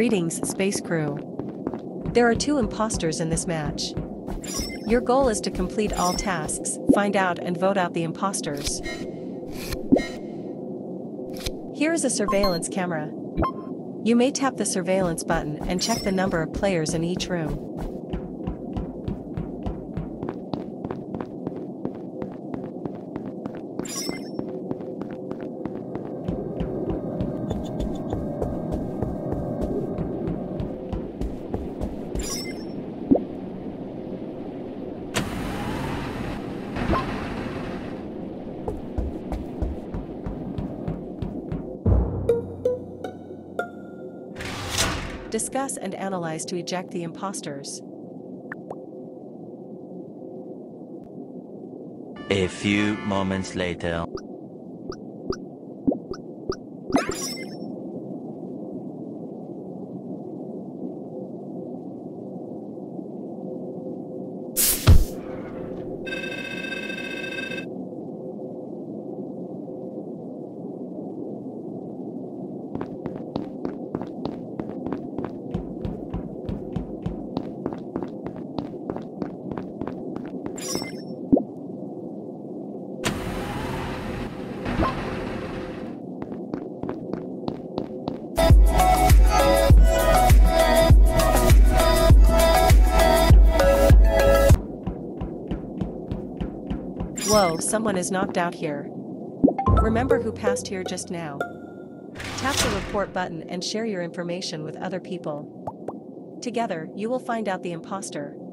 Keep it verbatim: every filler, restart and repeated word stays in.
Greetings, Space Crew. There are two imposters in this match. Your goal is to complete all tasks, find out and vote out the imposters. Here is a surveillance camera. You may tap the surveillance button and check the number of players in each room. Discuss and analyze to eject the imposters. A few moments later. Whoa, someone is knocked out here. Remember who passed here just now. Tap the report button and share your information with other people. Together, you will find out the imposter.